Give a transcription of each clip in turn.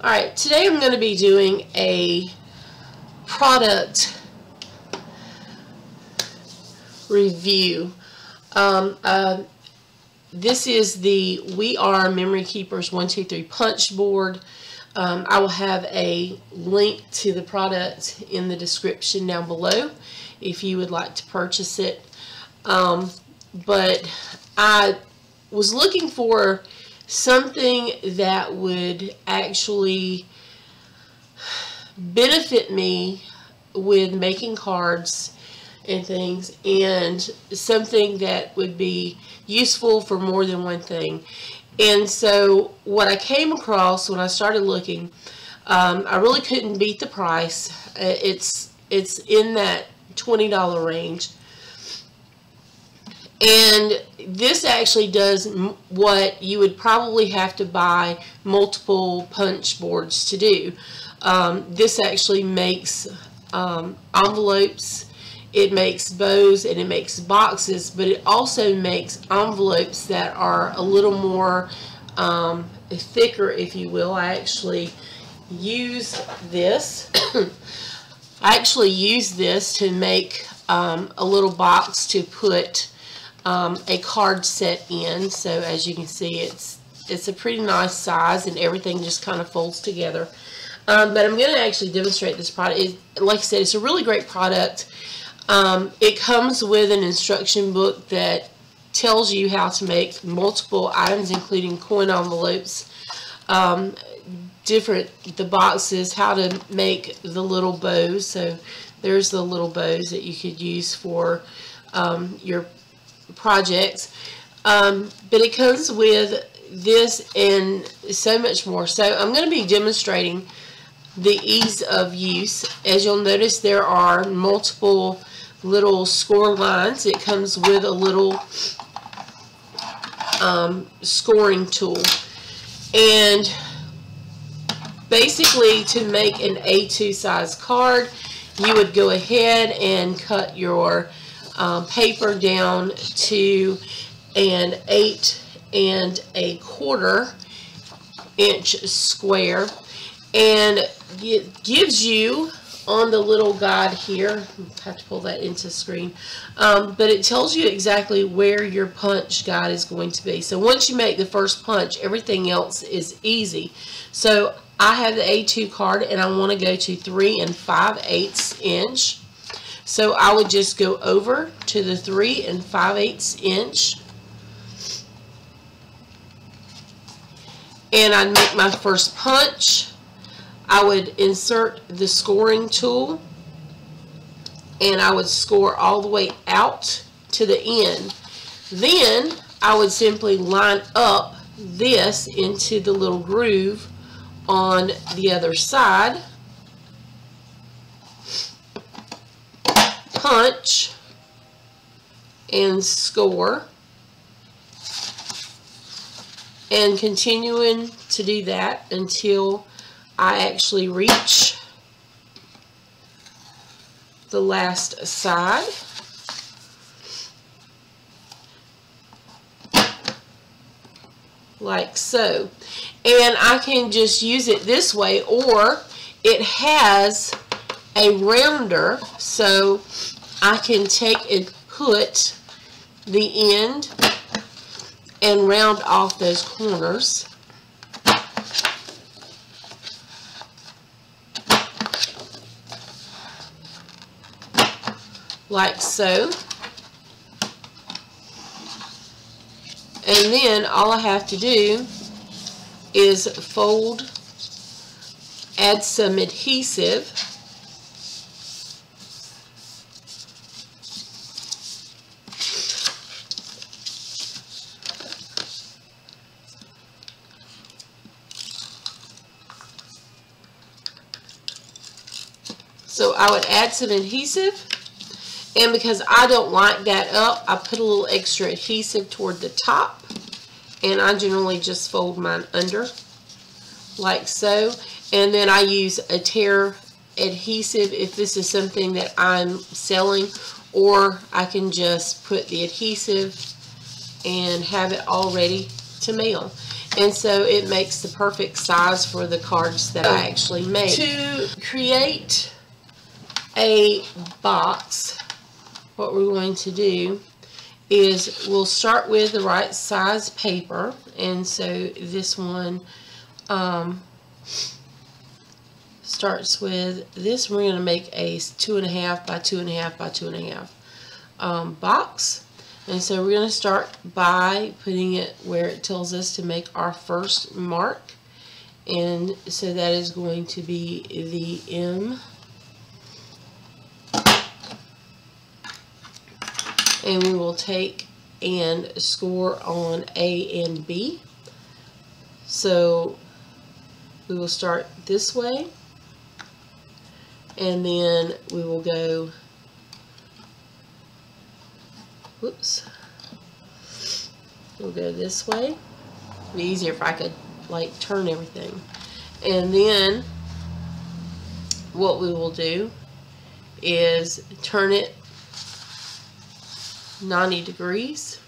Alright, today I'm going to be doing a product review. This is the We R Memory Keepers 1-2-3 Punchboard. I will have a link to the product in the description down below if you would like to purchase it. But I was looking for something that would actually benefit me with making cards and things, and something that would be useful for more than one thing. And so what I came across when I started looking, I really couldn't beat the price. It's in that $20 range. And this actually does what you would probably have to buy multiple punch boards to do. This actually makes envelopes, it makes bows, and it makes boxes, but it also makes envelopes that are a little more thicker, if you will. I actually use this. To make a little box to put a card set in. So as you can see, it's a pretty nice size, and everything just kind of folds together. But I'm going to actually demonstrate this product. Like I said, it's a really great product. It comes with an instruction book that tells you how to make multiple items, including coin envelopes, the boxes, how to make the little bows. So there's the little bows that you could use for your projects, but it comes with this and so much more. So I'm going to be demonstrating the ease of use. As you'll notice, there are multiple little score lines. It comes with a little scoring tool, and basically to make an A2 size card, you would go ahead and cut your paper down to an 8¼ inch square, and it gives you on the little guide here, I have to pull that into screen, but it tells you exactly where your punch guide is going to be. So once you make the first punch, everything else is easy. So I have the A2 card, and I want to go to 3 5/8 inch. So I would just go over to the 3 5/8 inch, and I'd make my first punch. I would insert the scoring tool, and I would score all the way out to the end. Then I would simply line up this into the little groove on the other side. Punch and score, and continuing to do that until I actually reach the last side. Like so. And I can just use it this way, or it has a rounder, so I can take and put the end and round off those corners. Like so. And then all I have to do is fold, add some adhesive, so I would add some adhesive, and because I don't like that up, I put a little extra adhesive toward the top, and I generally just fold mine under, like so. And then I use a tear adhesive if this is something that I'm selling, or I can just put the adhesive and have it all ready to mail. And so it makes the perfect size for the cards that I actually make. To create a box, what we're going to do is we'll start with the right size paper. And so this one starts with this. We're going to make a 2.5 by 2.5 by 2.5 box. And so we're going to start by putting it where it tells us to make our first mark. And so that is going to be the M. And we will take and score on A and B. So we will start this way, and then we will go, whoops, we'll go this way. It'd be easier if I could like turn everything. And then what we will do is turn it 90 degrees.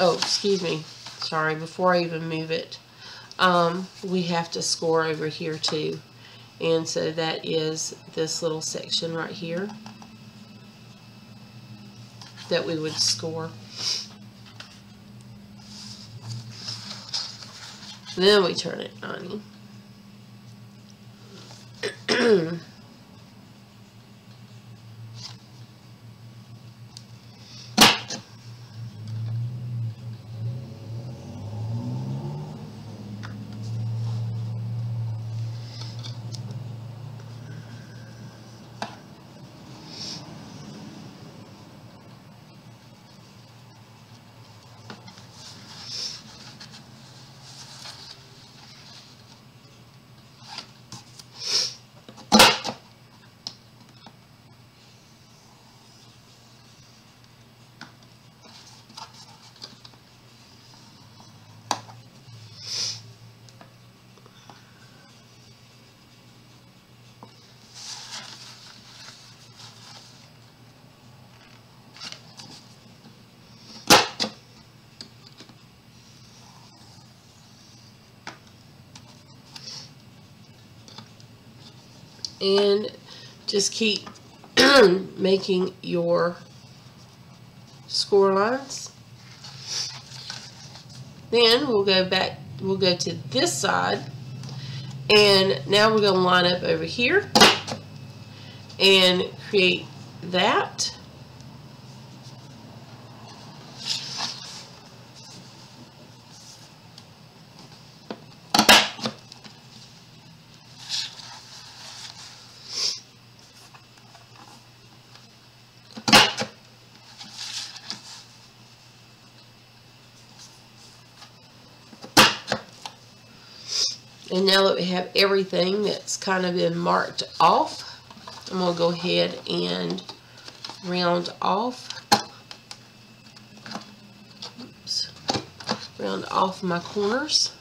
Oh, excuse me. Sorry, before I even move it, we have to score over here too. And so that is this little section right here that we would score. Then we turn it 90. And just keep making your score lines. Then we'll go back, we'll go to this side, and now we're going to line up over here and create that. And now that we have everything that's kind of been marked off, I'm going to go ahead and round off. Oops. Round off my corners.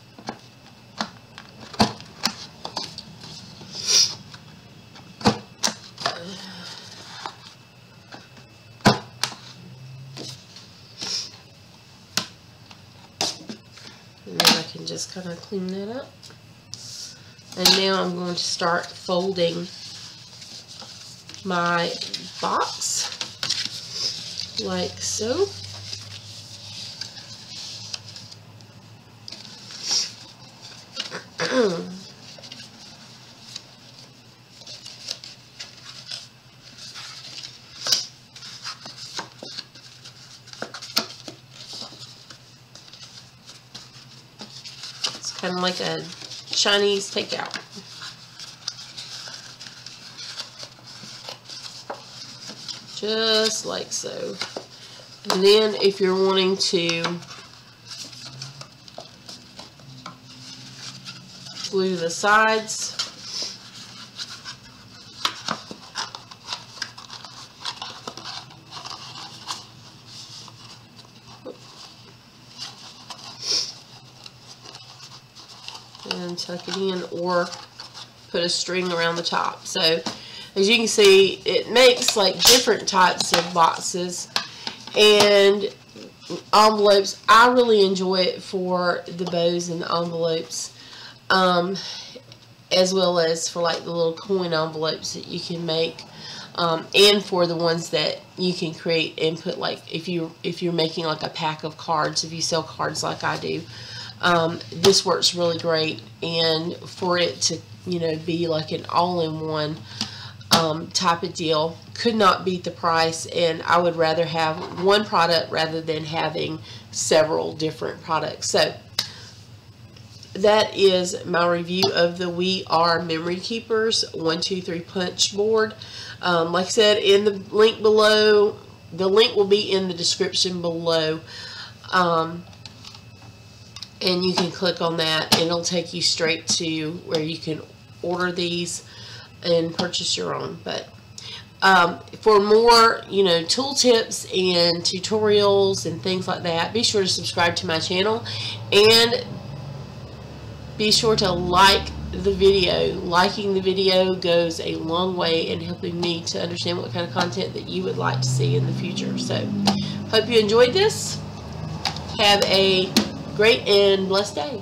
And then I can just kind of clean that up. And now I'm going to start folding my box, like so. It's kind of like a Chinese takeout. Just like so. And then if you're wanting to glue the sides, and tuck it in or put a string around the top. So as you can see, it makes like different types of boxes, and envelopes. I really enjoy it for the bows and the envelopes, as well as for like the little coin envelopes that you can make, and for the ones that you can create and put, like if you're making like a pack of cards, if you sell cards like I do. This works really great, and for it to, you know, be like an all-in-one type of deal, could not beat the price. And I would rather have one product rather than having several different products. So that is my review of the We Are Memory Keepers 1-2-3 Punchboard. Like I said, in the link below, the link will be in the description below, and you can click on that and it'll take you straight to where you can order these and purchase your own. But for more, you know, tool tips and tutorials and things like that, be sure to subscribe to my channel, and be sure to like the video. Liking the video goes a long way in helping me to understand what kind of content that you would like to see in the future. So, hope you enjoyed this. Have a great and blessed day.